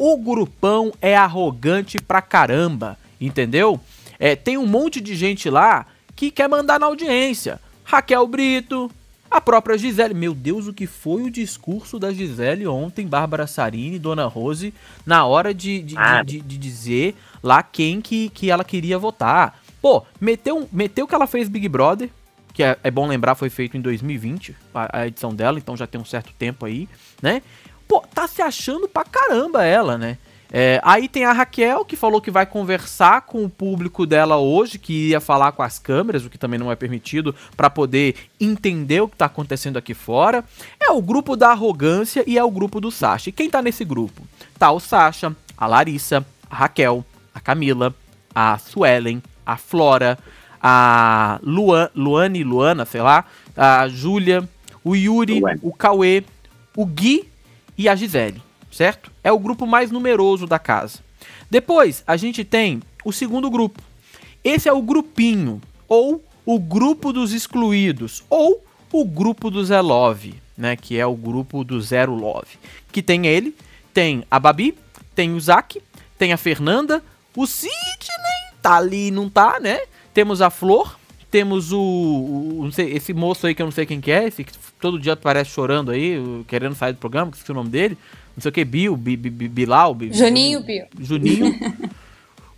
o grupão é arrogante pra caramba, entendeu? É, tem um monte de gente lá que quer mandar na audiência. Raquel Brito, a própria Gisele. Meu Deus, o que foi o discurso da Gisele ontem, Bárbara Saryne, Dona Rose, na hora de dizer lá quem que ela queria votar. Pô, meteu que ela fez Big Brother, que é bom lembrar, foi feito em 2020, a edição dela, então já tem um certo tempo aí, né? Pô, tá se achando pra caramba ela, né? É, aí tem a Raquel, que falou que vai conversar com o público dela hoje, que ia falar com as câmeras, o que também não é permitido, pra poder entender o que tá acontecendo aqui fora. É o grupo da arrogância e é o grupo do Sacha. E quem tá nesse grupo? Tá o Sacha, a Larissa, a Raquel, a Camila, a Suelen, a Flora, a Luana, sei lá, a Júlia, o Yuri, o Cauê, o Gui e a Gisele, certo? É o grupo mais numeroso da casa. Depois, a gente tem o segundo grupo. Esse é o grupinho, ou o grupo dos excluídos, ou o grupo do Zé Love, né? Que é o grupo do Zé Love. Que tem ele, tem a Babi, tem o Zac, tem a Fernanda, o Sidney tá ali, não tá, né? Temos a Flor, temos não sei, esse moço aí que eu não sei quem que é, esse que todo dia aparece chorando aí, querendo sair do programa, que esqueci o nome dele. Não sei o que, Bilal, Juninho.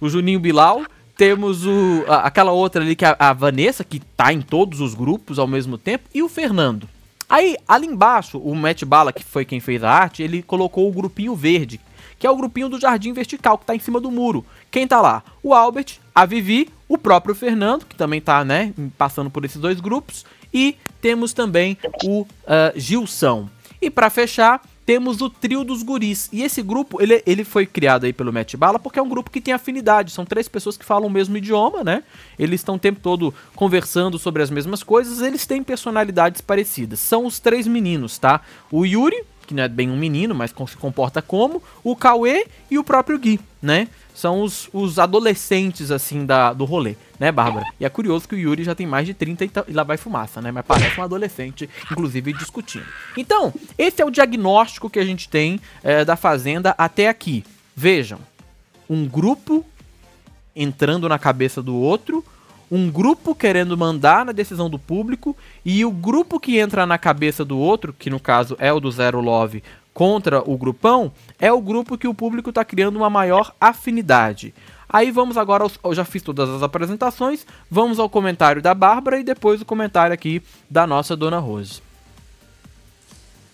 O Juninho Bilal. Temos aquela outra ali que é a Vanessa, que tá em todos os grupos ao mesmo tempo. E o Fernando. Aí, ali embaixo, o Matebala, que foi quem fez a arte, ele colocou o grupinho verde, que é o grupinho do Jardim Vertical, que tá em cima do muro. Quem tá lá? O Albert, a Vivi, o próprio Fernando, que também tá, né, passando por esses dois grupos. E temos também o Gilson. E pra fechar, temos o trio dos guris. E esse grupo, ele foi criado aí pelo Matebala porque é um grupo que tem afinidade. São três pessoas que falam o mesmo idioma, né? Eles estão o tempo todo conversando sobre as mesmas coisas. Eles têm personalidades parecidas. São os três meninos, tá? O Yuri, que não é bem um menino, mas se comporta como. O Cauê e o próprio Gui, né? São os adolescentes, assim, do rolê, né, Bárbara? E é curioso que o Yuri já tem mais de 30 e lá vai fumaça, né? Mas parece um adolescente, inclusive, discutindo. Então, esse é o diagnóstico que a gente tem da Fazenda até aqui. Vejam, um grupo entrando na cabeça do outro, um grupo querendo mandar na decisão do público e o grupo que entra na cabeça do outro, que no caso é o do Zero Love, contra o grupão, é o grupo que o público está criando uma maior afinidade. Aí vamos agora, eu já fiz todas as apresentações, vamos ao comentário da Bárbara e depois o comentário aqui da nossa Dona Rose.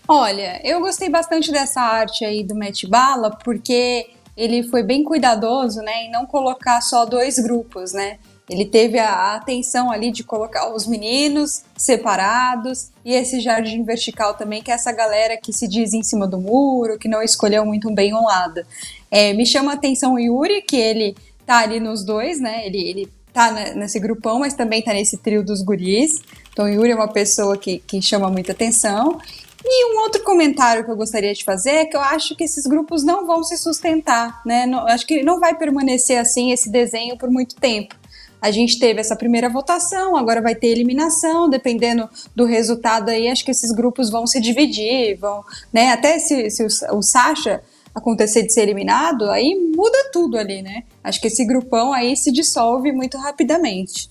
Olha, eu gostei bastante dessa arte aí do Matebala, porque ele foi bem cuidadoso, né, em não colocar só dois grupos, né. Ele teve a atenção ali de colocar os meninos separados e esse jardim vertical também, que é essa galera que se diz em cima do muro, que não escolheu muito bem um lado. É, me chama a atenção o Yuri, que ele tá ali nos dois, né? Ele tá nesse grupão, mas também tá nesse trio dos guris. Então o Yuri é uma pessoa que chama muita atenção. E um outro comentário que eu gostaria de fazer é que eu acho que esses grupos não vão se sustentar, né? Acho que não vai permanecer assim esse desenho por muito tempo. A gente teve essa primeira votação, agora vai ter eliminação, dependendo do resultado aí, acho que esses grupos vão se dividir, vão, né, até se o Sacha acontecer de ser eliminado, aí muda tudo ali, né, acho que esse grupão aí se dissolve muito rapidamente.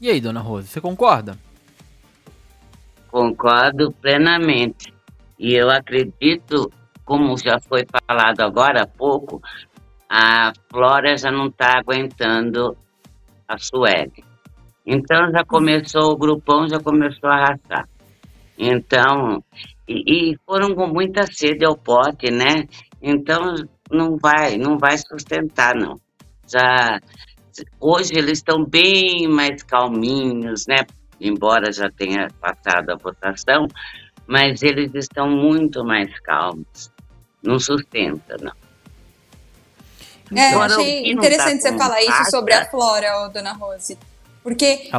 E aí, Dona Rose, você concorda? Concordo plenamente, e eu acredito, como já foi falado agora há pouco, a Flora já não está aguentando a Sueli. Então já começou o grupão, já começou a arrastar. Então, e foram com muita sede ao pote, né? Então não vai sustentar, não. Já, hoje eles estão bem mais calminhos, né? Embora já tenha passado a votação, mas eles estão muito mais calmos. Não sustenta, não. É, eu achei interessante você falar isso sobre a Flora, Dona Rose. Porque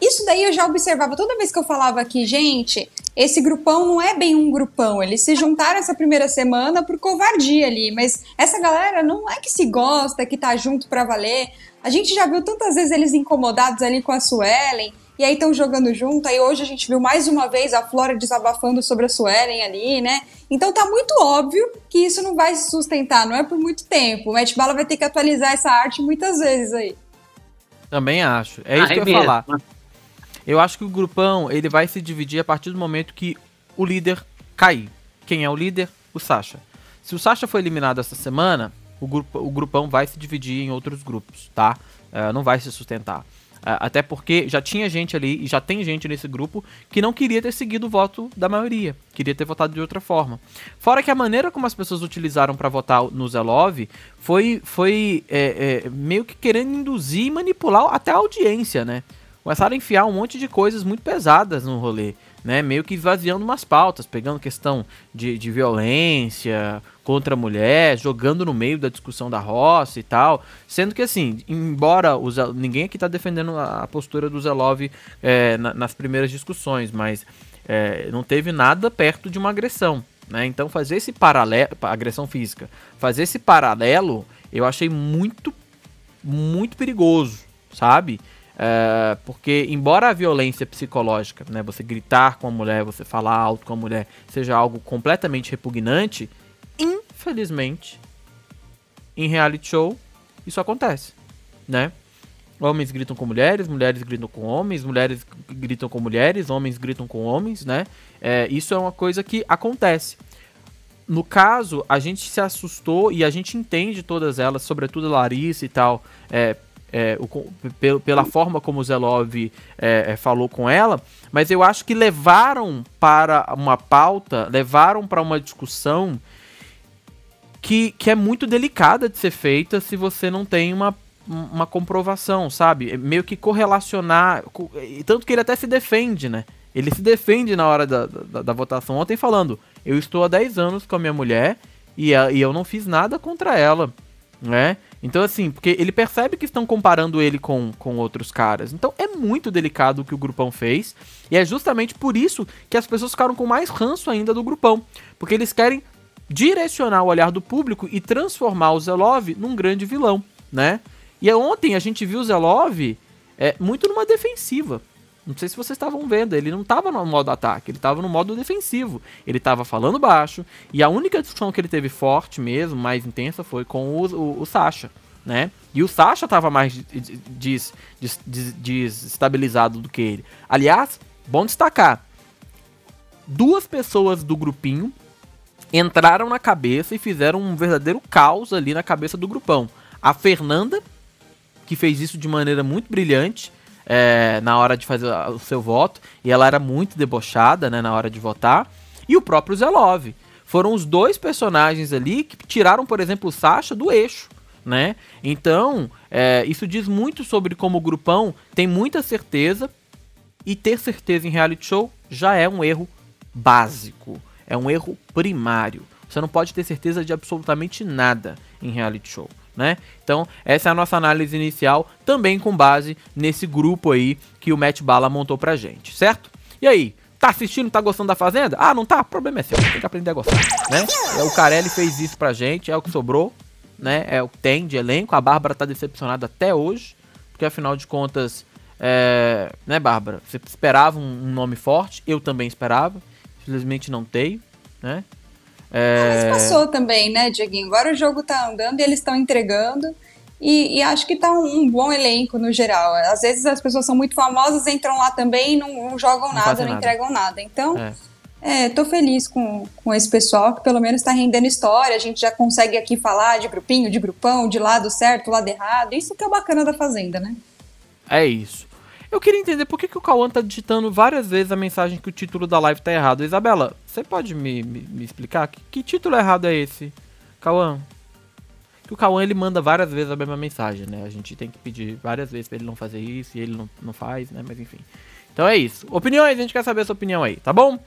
isso daí eu já observava toda vez que eu falava aqui, gente, esse grupão não é bem um grupão. Eles se juntaram essa primeira semana por covardia ali, mas essa galera não é que se gosta, que tá junto pra valer. A gente já viu tantas vezes eles incomodados ali com a Suelen, e aí estão jogando junto, aí hoje a gente viu mais uma vez a Flora desabafando sobre a Suelen ali, né? Então tá muito óbvio que isso não vai se sustentar, não é por muito tempo. O Matebala vai ter que atualizar essa arte muitas vezes aí. Também acho, é isso que eu ia falar. Eu acho que o grupão, ele vai se dividir a partir do momento que o líder cair. Quem é o líder? O Sacha. Se o Sacha foi eliminado essa semana, o grupão vai se dividir em outros grupos, tá? Não vai se sustentar. Até porque já tinha gente ali, e já tem gente nesse grupo, que não queria ter seguido o voto da maioria. Queria ter votado de outra forma. Fora que a maneira como as pessoas utilizaram pra votar no Zé Love foi meio que querendo induzir e manipular até a audiência, né? Começaram a enfiar um monte de coisas muito pesadas no rolê, né? Meio que esvaziando umas pautas, pegando questão de violência contra a mulher, jogando no meio da discussão da roça e tal. Sendo que, assim, embora ninguém aqui tá defendendo a postura do Zé Love nas primeiras discussões, mas não teve nada perto de uma agressão, né? Então fazer esse paralelo, agressão física, fazer esse paralelo eu achei muito, muito perigoso, sabe? Porque embora a violência psicológica, né, você gritar com a mulher, você falar alto com a mulher, seja algo completamente repugnante, infelizmente, em reality show, isso acontece, né? Homens gritam com mulheres, mulheres gritam com homens, mulheres gritam com mulheres, homens gritam com homens, né? Isso é uma coisa que acontece. No caso, a gente se assustou e a gente entende todas elas, sobretudo Larissa e tal, pela forma como o Zé Love falou com ela, mas eu acho que levaram para uma pauta, levaram para uma discussão que é muito delicada de ser feita se você não tem uma comprovação, sabe? Meio que correlacionar, tanto que ele até se defende, né? Ele se defende na hora da votação ontem falando, eu estou há 10 anos com a minha mulher e eu não fiz nada contra ela, né? Então, assim, porque ele percebe que estão comparando ele com outros caras. Então, é muito delicado o que o grupão fez. E é justamente por isso que as pessoas ficaram com mais ranço ainda do grupão. Porque eles querem direcionar o olhar do público e transformar o Zé Love num grande vilão, né? E ontem a gente viu o Zé Love muito numa defensiva. Não sei se vocês estavam vendo, ele não estava no modo ataque, ele estava no modo defensivo. Ele estava falando baixo, e a única discussão que ele teve forte mesmo, mais intensa, foi com o Sacha, né? E o Sacha estava mais desestabilizado do que ele. Aliás, bom destacar, duas pessoas do grupinho entraram na cabeça e fizeram um verdadeiro caos ali na cabeça do grupão. A Fernanda, que fez isso de maneira muito brilhante, na hora de fazer o seu voto, e ela era muito debochada, né, na hora de votar, e o próprio Zé Love. Foram os dois personagens ali que tiraram, por exemplo, o Sacha do eixo, né? Então, isso diz muito sobre como o grupão tem muita certeza, e ter certeza em reality show já é um erro básico, é um erro primário. Você não pode ter certeza de absolutamente nada em reality show, né? Então essa é a nossa análise inicial, também com base nesse grupo aí que o Matebala montou pra gente, certo? E aí, tá assistindo, tá gostando da Fazenda? Ah, não tá? Problema é seu, tem que aprender a gostar, né? O Carelli fez isso pra gente, é o que sobrou, né? É o que tem de elenco. A Bárbara tá decepcionada até hoje, porque afinal de contas, né, Bárbara? Você esperava um nome forte, eu também esperava, infelizmente não tenho, né? Mas passou também, né, Dieguinho? Agora o jogo tá andando e eles estão entregando. E acho que tá um bom elenco no geral. Às vezes as pessoas são muito famosas, entram lá também e não jogam nada, não entregam nada. Então, tô feliz com esse pessoal que pelo menos tá rendendo história. A gente já consegue aqui falar de grupinho, de grupão, de lado certo, lado errado. Isso que é o bacana da Fazenda, né? É isso. Eu queria entender por que o Cauã tá digitando várias vezes a mensagem que o título da live tá errado. Isabela, você pode me explicar? Que título errado é esse, Cauã? Que o Cauã, ele manda várias vezes a mesma mensagem, né? A gente tem que pedir várias vezes pra ele não fazer isso e ele não faz, né? Mas enfim. Então é isso. Opiniões, a gente quer saber a sua opinião aí, tá bom?